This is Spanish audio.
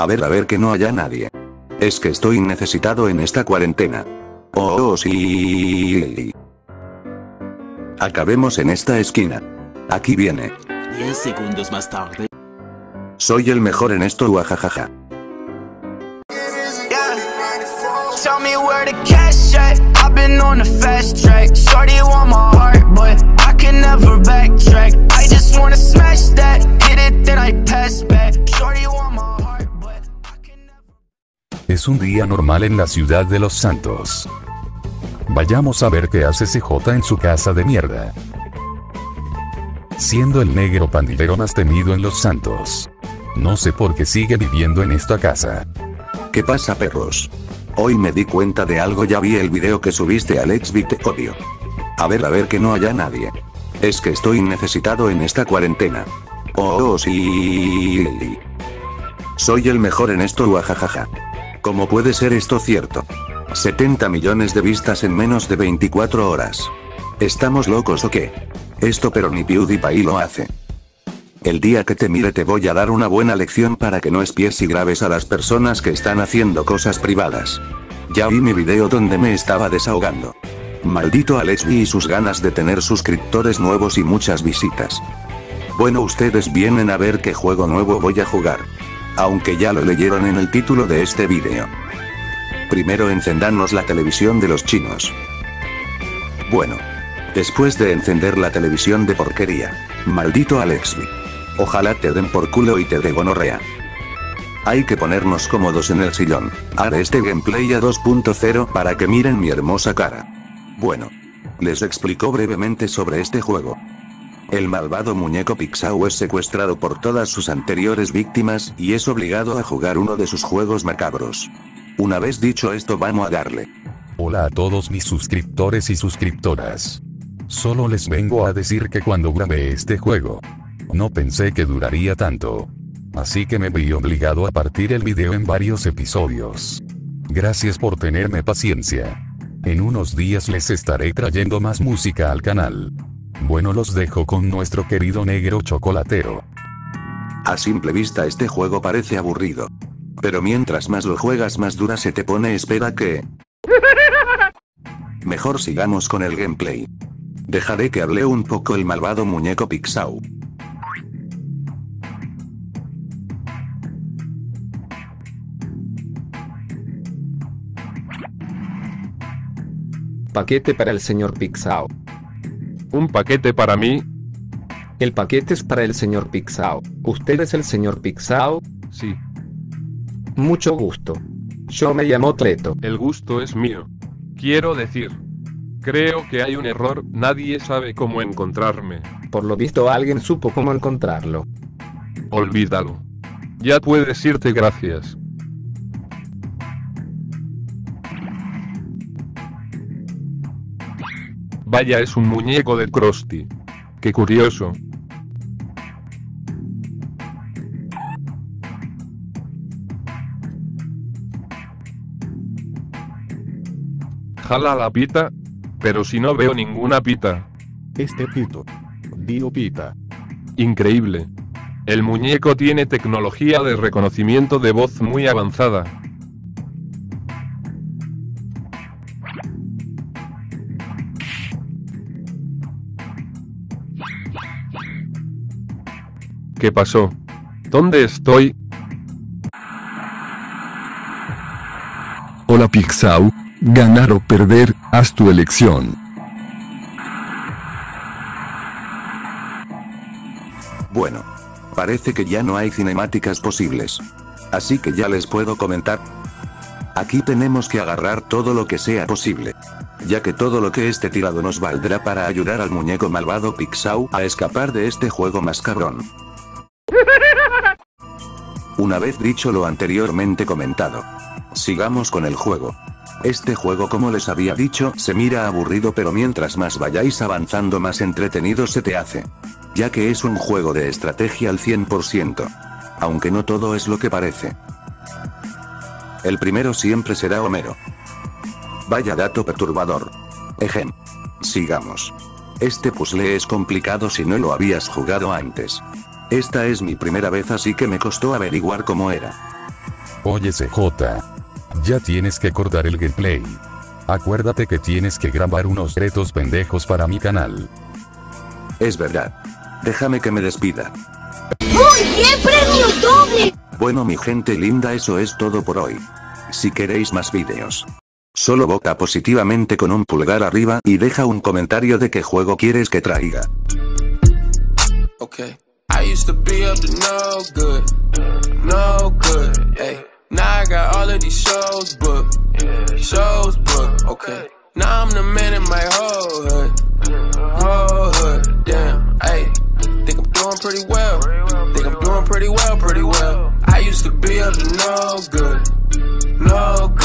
A ver que no haya nadie. Es que estoy necesitado en esta cuarentena. Oh sí. Acabemos en esta esquina. Aquí viene. 10 segundos más tarde. Soy el mejor en esto, guajajaja. Es un día normal en la ciudad de Los Santos. Vayamos a ver qué hace CJ en su casa de mierda. Siendo el negro pandillero más temido en Los Santos. No sé por qué sigue viviendo en esta casa. ¿Qué pasa, perros? Hoy me di cuenta de algo, ya vi el video que subiste, Alexby, te odio. A ver que no haya nadie. Es que estoy necesitado en esta cuarentena. Oh sí. Soy el mejor en esto, guajajaja. ¿Cómo puede ser esto cierto? 70 millones de vistas en menos de 24 horas. ¿Estamos locos o qué? Esto pero ni PewDiePie lo hace. El día que te mire te voy a dar una buena lección para que no espies y grabes a las personas que están haciendo cosas privadas. Ya vi mi video donde me estaba desahogando. Maldito Alexby y sus ganas de tener suscriptores nuevos y muchas visitas. Bueno, ustedes vienen a ver qué juego nuevo voy a jugar. Aunque ya lo leyeron en el título de este vídeo. Primero encendanos la televisión de los chinos. Bueno. Después de encender la televisión de porquería. Maldito Alexby. Ojalá te den por culo y te dé gonorrea. Hay que ponernos cómodos en el sillón. Haré este gameplay a 2.0 para que miren mi hermosa cara. Bueno. Les explico brevemente sobre este juego. El malvado muñeco Pixau es secuestrado por todas sus anteriores víctimas y es obligado a jugar uno de sus juegos macabros. Una vez dicho esto, vamos a darle. Hola a todos mis suscriptores y suscriptoras. Solo les vengo a decir que cuando grabé este juego, no pensé que duraría tanto. Así que me vi obligado a partir el video en varios episodios. Gracias por tenerme paciencia. En unos días les estaré trayendo más música al canal. Bueno, los dejo con nuestro querido negro chocolatero. A simple vista este juego parece aburrido. Pero mientras más lo juegas, más dura se te pone. Espera que... Mejor sigamos con el gameplay. Dejaré que hable un poco el malvado muñeco Pixau. Paquete para el señor Pixau. ¿Un paquete para mí? El paquete es para el señor Pixau. ¿Usted es el señor Pixau? Sí. Mucho gusto. Yo me llamo Treto. El gusto es mío. Quiero decir, creo que hay un error, nadie sabe cómo encontrarme. Por lo visto alguien supo cómo encontrarlo. Olvídalo. Ya puedes irte, gracias. Vaya, es un muñeco de Crosty. Qué curioso. Jala la pita, pero si no veo ninguna pita. Este pito. Dio pita. Increíble. El muñeco tiene tecnología de reconocimiento de voz muy avanzada. ¿Qué pasó? ¿Dónde estoy? Hola Pixau, ganar o perder, haz tu elección. Bueno, parece que ya no hay cinemáticas posibles. Así que ya les puedo comentar. Aquí tenemos que agarrar todo lo que sea posible, ya que todo lo que esté tirado nos valdrá para ayudar al muñeco malvado Pixau a escapar de este juego más cabrón. Una vez dicho lo anteriormente comentado, sigamos con el juego. Este juego, como les había dicho, se mira aburrido, pero mientras más vayáis avanzando más entretenido se te hace, ya que es un juego de estrategia al 100%, aunque no todo es lo que parece. El primero siempre será Homero. Vaya dato perturbador. Ejem. Sigamos. Este puzzle es complicado si no lo habías jugado antes. Esta es mi primera vez, así que me costó averiguar cómo era. Oye CJ, ya tienes que cortar el gameplay. Acuérdate que tienes que grabar unos retos pendejos para mi canal. Es verdad. Déjame que me despida. ¡Muy bien, premio doble! Bueno mi gente linda, eso es todo por hoy. Si queréis más vídeos, solo vota positivamente con un pulgar arriba y deja un comentario de qué juego quieres que traiga. Okay. I used to be up to no good, ayy. Now I got all of these shows booked, okay. Now I'm the man in my whole hood, damn, ayy. Think I'm doing pretty well. I used to be up to no good.